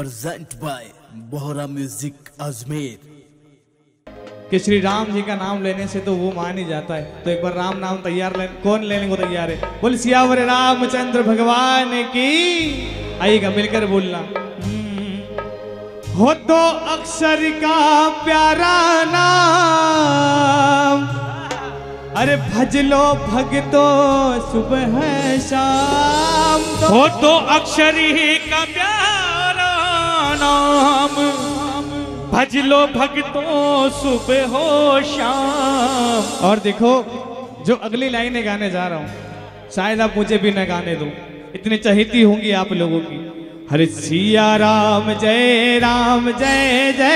Present by Bohra music Ajmer. कि श्री राम जी का नाम लेने से तो वो मान ही जाता है, तो एक बार राम नाम तैयार ले, कौन लेने को तैयार है? बोल सियावर रामचंद्र भगवान की। आइएगा मिलकर बोलना। हो तो अक्षर का प्यारा नाम, अरे भज लो भगतो सुबह शाम। हो तो अक्षर ही का प्यारा नाम, भज लो भगतो सुबह हो शाम। और देखो जो अगली लाइनें गाने जा रहा हूं, शायद आप मुझे भी न गाने दो, इतनी चहेती होंगी आप लोगों की। हरे सिया राम जय जय।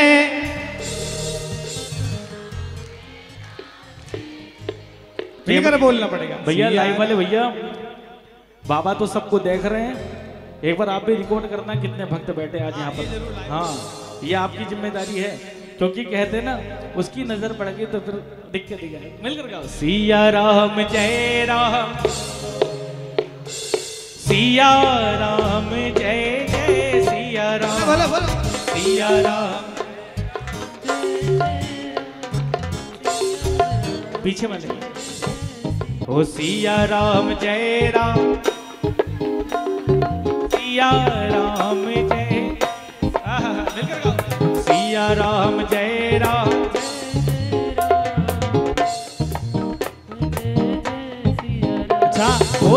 कर बोलना पड़ेगा भैया, लाइव वाले भैया, बाबा तो सबको देख रहे हैं, एक बार आप भी रिकॉर्ड करना कितने भक्त बैठे आज यहाँ पर। हाँ, ये आपकी जिम्मेदारी है, क्योंकि कहते ना उसकी नजर पड़ गई तो फिर दिक्कत ही है। मिलकर गाओ सिया राम जय राम, सिया राम जय जय सिया राम, बोलो बोलो सिया राम। पीछे मत लगे। ओ सिया राम जय राम, सिया राम जय। मिलकर गाओ सिया राम जय राम,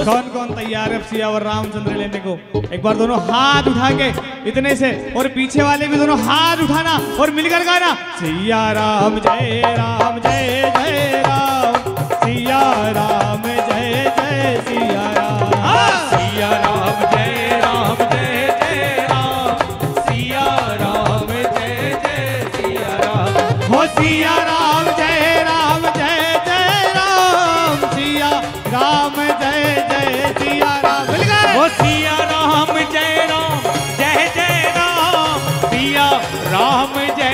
कौन कौन तैयार है सियावर रामचंद्र लेने को? एक बार दोनों हाथ उठा के इतने से, और पीछे वाले भी दोनों हाथ उठाना और मिलकर गाना सिया राम जय राम जय जय राम, सिया राम जय जय सिया राम, सिया राम जय राम जय जय राम, सिया राम जय जय सिया राम। हो सिया राम जय राम जय जय राम, सिया राम जय जय सिया राम, सिया राम जय राम जय जय राम, सिया राम जय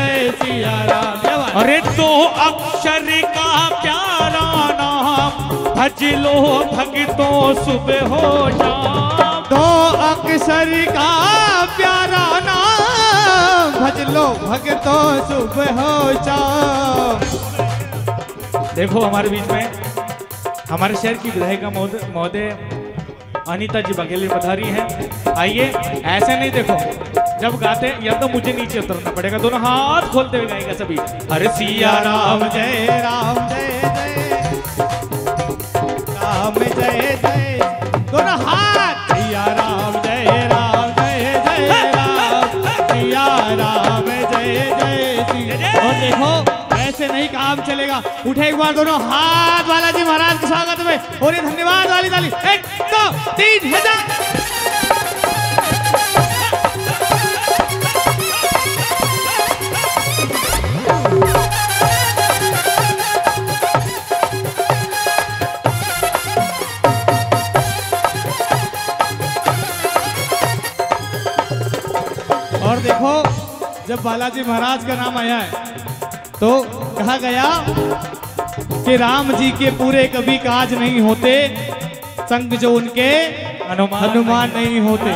जय सिया राम। अरे तो अक्षर का प्यारा नाम, भज लो भगतों सुबह हो शाम। तो अक्षर का प्यारा नाम, भज लो भगतो सुबह हो जाओ। देखो हमारे बीच में हमारे शहर की विधायिका मौद अनीता जी बघेली पधारी हैं। आइए, ऐसे नहीं, देखो जब गाते या तो मुझे नीचे उतरना पड़ेगा, दोनों हाथ खोलते हुए गाएगा सभी। हरे सिया राम जय राम जय जय राम जय जय, दोनों हाथ सिया राम जय राम जय जय राम जय जय। और देखो ऐसे नहीं काम चलेगा, उठे एक बार दोनों हाथ बालाजी महाराज के स्वागत में, और ये धन्यवाद वाली ताली। 1 2 3 हजार। और देखो जब बालाजी महाराज का नाम आया है तो कहा गया कि राम जी के पूरे कभी काज नहीं होते संग जो उनके हनुमान नहीं होते।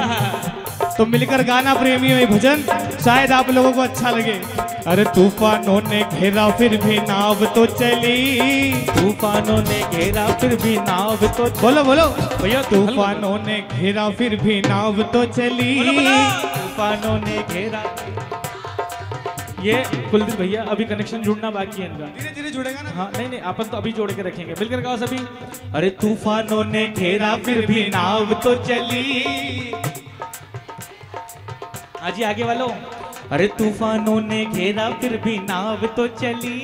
तो मिलकर गाना प्रेमी में भजन, शायद आप लोगों को अच्छा लगे। अरे तूफानों ने घेरा फिर भी नाव तो चली, तूफानों ने घेरा फिर भी नाव तो, बोलो बोलो भैया, तूफानों ने घेरा फिर भी नाव तो चली, तूफानों ने घेरा। ये कुलदीप भैया अभी कनेक्शन जुड़ना बाकी है इनका, धीरे धीरे जुड़ेगा ना। हाँ नहीं, अपन तो अभी जोड़ के रखेंगे। मिलकर गाओ सभी। अरे तूफानों ने घेरा फिर भी नाव तो चली। आज ही आगे वालों, अरे तूफानों ने घेरा फिर भी नाव तो चली।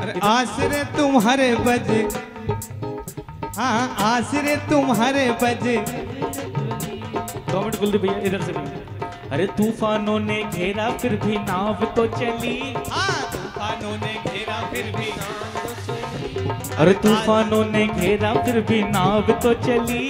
अरे आसरे तुम्हारे बज, हाँ आसरे तुम्हारे बज। कुलदीप भैया इधर से। अरे तूफानों ने घेरा फिर भी नाव तो चली, तूफानों ने घेरा फिर भी नाव तो चली। अरे तूफानों ने घेरा फिर भी नाव तो चली।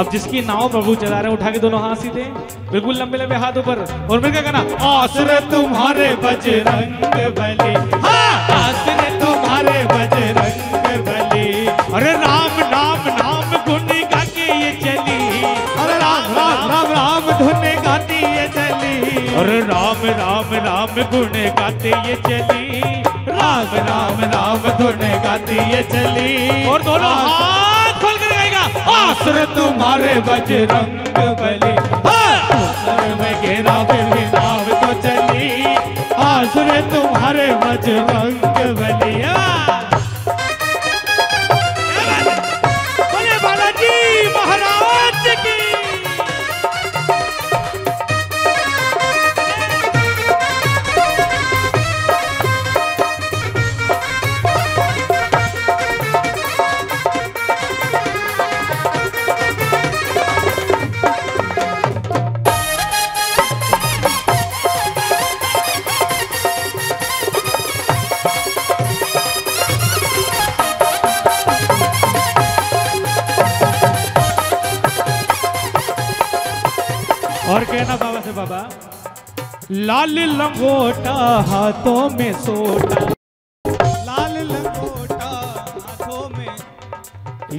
अब जिसकी नाव प्रभु चला रहे उठा के दोनों हाथ सीधे बिल्कुल लंबे लंबे हाथ ऊपर और फिर क्या कहना आसरे तुम्हारे बजरंग बली। हाँ आसरे तुम्हारे बजरंग बली। अरे राम नाम नाम धुन गाती ये चली। अरे राम राम राम राम धुन गाती ये चली। अरे राम राम राम गुण गाती ये चली। राम राम राम धुन गाती ये चली। और दोनों आसरे तुम्हारे बजरंग बली। आसरे में घेरा फिर भी नाव तो चली। आसरे तुम्हारे बजरंग बली। बोले बालाजी महाराज की। और कहना बाबा से बाबा लाल लंगोटा हाथों में सोटा। लाल लंगोटा हाथों में।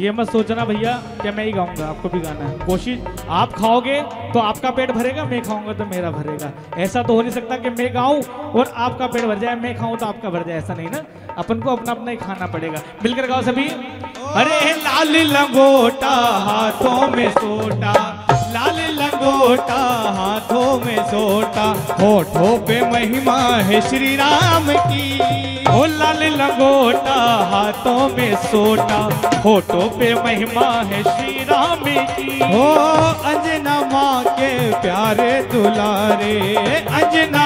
ये मत सोचना भैया क्या मैं ही गाऊंगा, आपको भी गाना है। कोशिश आप खाओगे तो आपका पेट भरेगा, मैं खाऊंगा तो मेरा भरेगा। ऐसा तो हो नहीं सकता कि मैं गाऊं और आपका पेट भर जाए, मैं खाऊं तो आपका भर जाए, ऐसा नहीं ना। अपन को अपना अपना ही खाना पड़ेगा। मिलकर गाओ सभी। अरे लाल लंगोटा हाथों में सोटा। लाल लंगोटा हाथों में सोटा। होठों पे महिमा है श्री राम की। ओ लाल लंगोटा हाथों में सोटा। होठों पे महिमा है श्री राम की। हो अंजना के प्यारे दुलारे। अंजना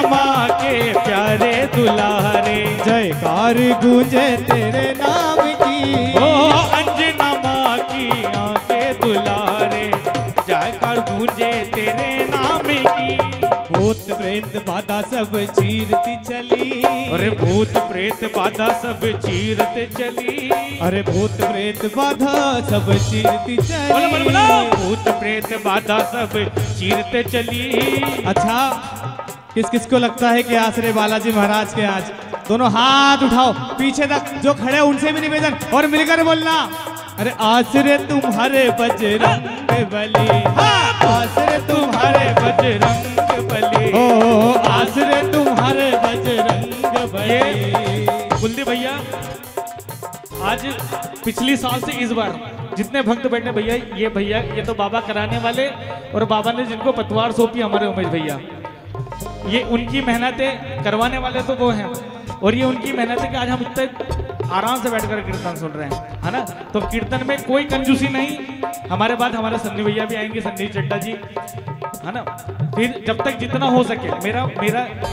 के प्यारे दुलारे। जयकार गूंजे तेरे नाम की। ओ अंजना की आंखें दुलारे। जयकार गूंजे तेरे नाम की। भूत प्रेत बाधा सब चीरती चली। अरे भूत प्रेत बाधा सब चीरते चली। अरे भूत प्रेत बाधा सब चीरती चली। बोलो बोलो बोलो। भूत प्रेत बाधा सब चीरते चली। अच्छा किस किस को लगता है कि आसरे बालाजी महाराज के आज दोनों हाथ उठाओ पीछे तक, जो खड़े उनसे भी निवेदन और मिलकर बोलना। अरे आसरे तुम्हारे बजरंग बली। हाँ आसरे तुम्हारे बजरंग बली। ओ आसरे तुम्हारे बजरंग बली। कुलदीप भैया आज पिछली साल से इस बार जितने भक्त बैठे भैया, ये भैया ये तो बाबा कराने वाले और बाबा ने जिनको पतवार सौंपी हमारे उमेश भैया, ये उनकी मेहनतें करवाने वाले तो वो हैं और ये उनकी मेहनत है कि आज हम इतने आराम से बैठकर कीर्तन सुन रहे हैं, है ना। तो कीर्तन में कोई कंजूसी नहीं। हमारे बाद हमारे सन्नी भैया भी आएंगे, सन्नी चड्डा जी, है ना। फिर जब तक जितना हो सके मेरा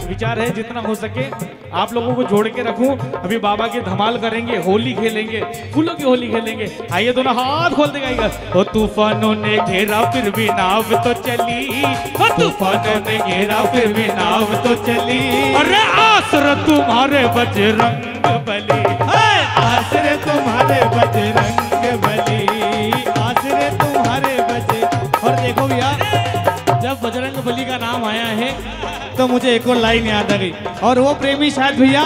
विचार है जितना हो सके आप लोगों को जोड़ के रखूं। अभी बाबा के धमाल करेंगे, होली खेलेंगे, फूलों की होली खेलेंगे। आइए दोनों हाथ खोल देगा। ओ तूफानों ने घेरा फिर भी नाव तो चली। ओ तूफानों ने घेरा फिर भी नाव तो चली। अरे आसरे तुम्हारे बजरंग बली। आसरे तुम्हारे बजरंग बली। आसरे तुम्हारे बजरंग। और देखो यार जब बजरंग बली का नाम आया है तो मुझे एक और लाइन याद आ गई और वो प्रेमी शायद भैया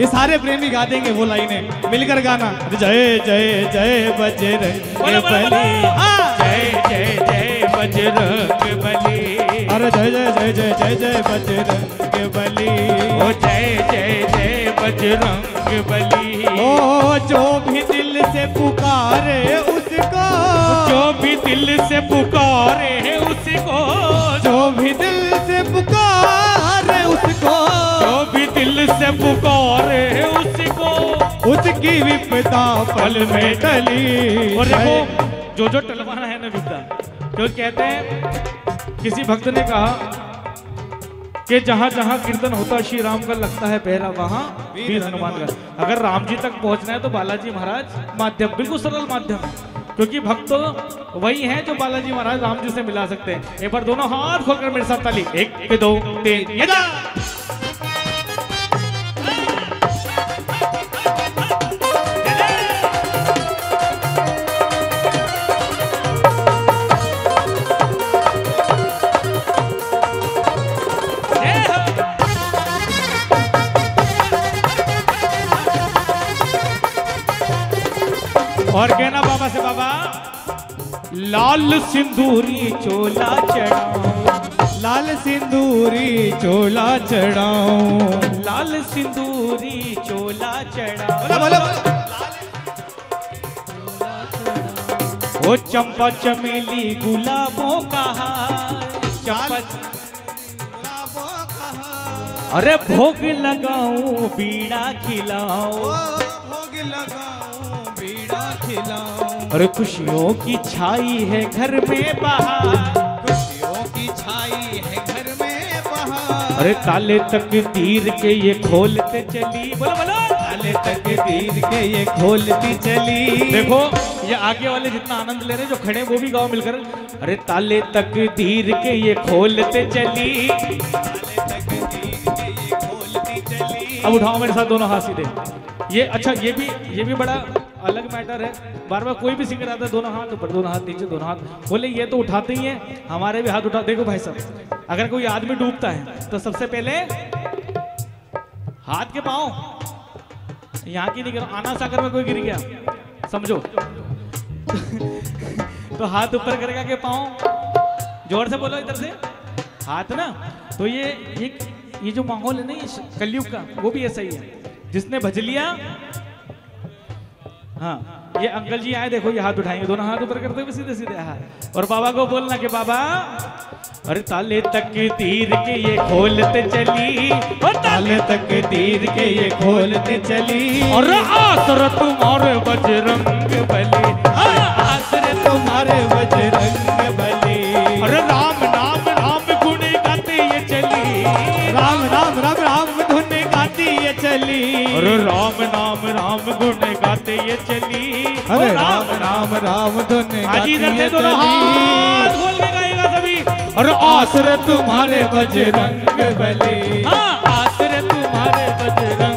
ये सारे प्रेमी गा देंगे वो लाइनें। मिलकर गाना। जय जय जय बजरंग बली। जय जय जय बजरंग बली। अरे जय जय जय जय जय जय बजरंग बली। ओ जय जय जय बजरंग बली। ओ जो भी दिल से पुकारे उसको। जो भी दिल से पुकारे उसको। जो भी दिल से पुकारे उसको। जो भी दिल से पुकारे उसको। उसकी विपदा पल में टली। और देखो जो टलवाना है ना विपदा, जो कहते हैं किसी भक्त ने कहा कि जहाँ जहाँ कीर्तन होता श्री राम का लगता है पहरा, वहाँ वीर हनुमान का। अगर राम जी तक पहुँचना है तो बालाजी महाराज माध्यम, बिल्कुल सरल माध्यम, क्योंकि भक्त वही हैं जो बालाजी महाराज राम जी से मिला सकते हैं। एक बार दोनों हाथ खोलकर मेरे साथ ताली। एक, एक, एक दो तीन। और कहना बाबा से, बाबा लाल सिंदूरी चोला चढ़ाऊं, लाल सिंदूरी चोला चढ़ाऊं, लाल सिंदूरी चोला चढ़ाऊं, वो चंपा चमेली गुलाबों का हार, चंपा, अरे भोग लगाऊं बीड़ा खिलाऊं, भोग लगाऊं बीड़ा खिलाऊं, अरे खुशियों की छाई है घर में बाहर, खुशियों की छाई है घर में बाहर, अरे ताले तकदीर के ये खोलते चली, बोलो बोलो, ताले तकदीर के ये खोलती चली। देखो ये आगे वाले जितना आनंद ले रहे हैं, जो खड़े वो भी गाओ मिलकर, अरे ताले तकदीर के ये खोलते चली। अब उठाओ मेरे साथ दोनों हाथ सीधे। ये अच्छा, ये भी बड़ा अलग मैटर है। बार बार कोई भी सिंगर आता है दोनों हाथ ऊपर, दोनों हाथ नीचे, दोनों हाथ, बोले ये तो उठाते ही हैं, हमारे भी हाथ उठा। देखो भाई साहब, अगर कोई आदमी डूबता है तो सबसे पहले हाथ के पाँव यहाँ की नहीं करो। आना सागर में कोई गिर गया समझो तो हाथ ऊपर करेगा के पाँव, जोर से बोलो इधर से हाथ ना। तो ये जो माहौल है ना कलयुग का, वो भी ऐसा ही है। जिसने भज लिया, हाँ ये अंकल जी आए, देखो ये हाथ उठाएंगे, दोनों हाथ ऊपर करते हुए सीधे सीधे हाथ, और बाबा को बोलना कि बाबा अरे ताले तकदीर के ये खोलते चली, और ताले तकदीर के ये खोलते चली, और आसरे तुम्हारे बजरंग बली, आसरे तुम्हारे बजरंग बली, अरे राम नाम राम गुणे गाते ये चली, राम राम राम राम धुन गाती ये चली, अरे राम नाम राम गुण गाते ये चली, अरे राम राम राम धुन गाती ये चली, हाथ खोल के गाएगा सभी, अरे आसरे तुम्हारे बजरंग बली, हाँ आसरे तुम्हारे बजरंग बली।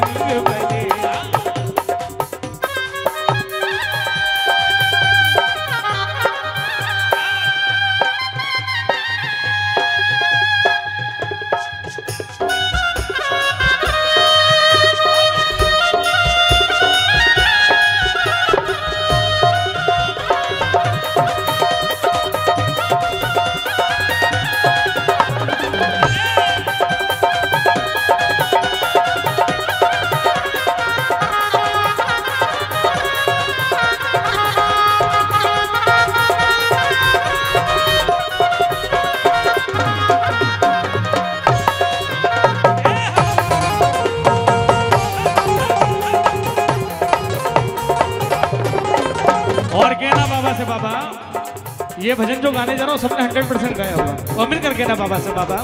ये भजन जो गाने जा रहा हूँ सबने 100% गाया होगा, और मिलकर कहना बाबा से, बाबा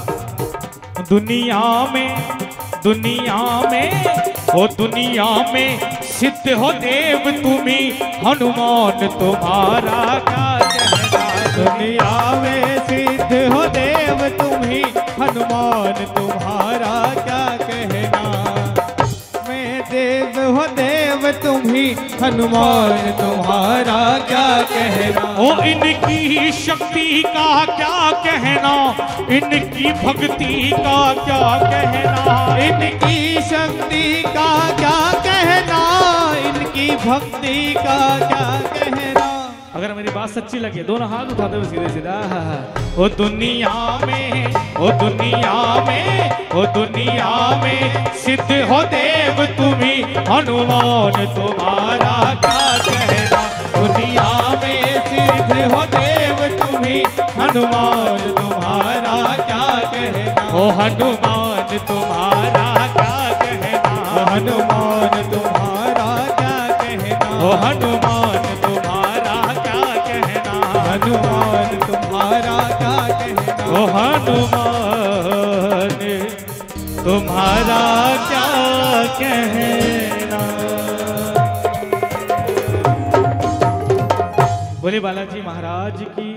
दुनिया में ओ दुनिया में सिद्ध हो देव तुम्ही, हनुमान तुम्हारा काज है, दुनिया में सिद्ध हो देव तुम्ही, हनुमान तुम्हारा क्या कहना, मैं देव हो देव तुम्ही, हनुमान तुम्हारा क्या कहना, ओ इनकी शक्ति का क्या कहना, इनकी भक्ति का क्या कहना, इनकी शक्ति का क्या कहना, इनकी भक्ति का क्या कहना। अगर मेरी बात सच्ची लगे दोनों हाथ उठाते हुए सीधे सीधा, ओ दुनिया में ओ दुनिया में ओ दुनिया में सिद्ध हो देव तुम्ही, हनुमान तुम्हारा क्या कहना, दुनिया में सिद्ध हो देव तुम्ही, हनुमान तुम्हारा क्या कहना, ओ हनुमान तुम्हारा क्या कहना, हनुमान तुम्हारा क्या कहना, ओ हनुमान तुम्हारा क्या कहना, हनुमान तुम्हारा क्या कहना, ओ हनुमान तुम्हारा क्या कहना। बोले बालाजी महाराज की।